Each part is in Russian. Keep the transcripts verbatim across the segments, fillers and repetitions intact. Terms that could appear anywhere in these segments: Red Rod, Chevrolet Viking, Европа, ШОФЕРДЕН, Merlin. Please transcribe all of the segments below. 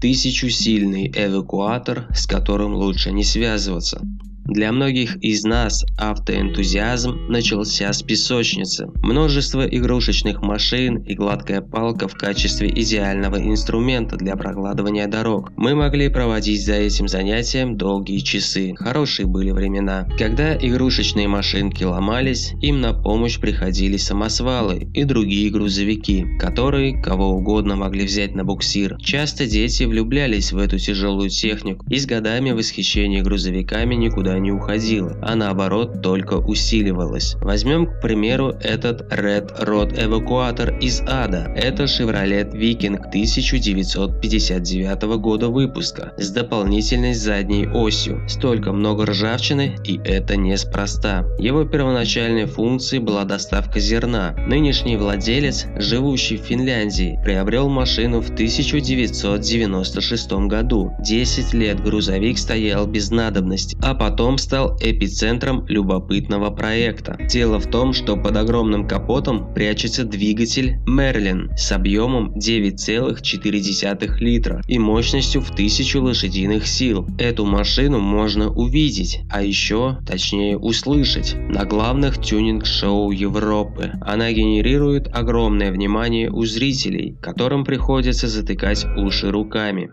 Тысячусильный эвакуатор, с которым лучше не связываться. Для многих из нас автоэнтузиазм начался с песочницы. Множество игрушечных машин и гладкая палка в качестве идеального инструмента для прокладывания дорог. Мы могли проводить за этим занятием долгие часы. Хорошие были времена. Когда игрушечные машинки ломались, им на помощь приходили самосвалы и другие грузовики, которые кого угодно могли взять на буксир. Часто дети влюблялись в эту тяжелую технику, и с годами восхищение грузовиками никуда не не уходила, а наоборот только усиливалась. Возьмем, к примеру, этот Red Rod эвакуатор из ада. Это Chevrolet Viking тысяча девятьсот пятьдесят девятого года выпуска с дополнительной задней осью. Столько много ржавчины, и это неспроста. Его первоначальной функцией была доставка зерна. Нынешний владелец, живущий в Финляндии, приобрел машину в тысяча девятьсот девяносто шестом году. десять лет грузовик стоял без надобности, а потом Потом стал эпицентром любопытного проекта. Дело в том, что под огромным капотом прячется двигатель Merlin с объемом девять целых четыре десятых литра и мощностью в тысячу лошадиных сил. Эту машину можно увидеть, а еще, точнее, услышать на главных тюнинг-шоу Европы. Она генерирует огромное внимание у зрителей, которым приходится затыкать уши руками.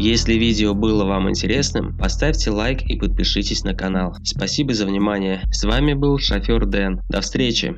Если видео было вам интересным, поставьте лайк и подпишитесь на канал. Спасибо за внимание. С вами был шофер Дэн. До встречи!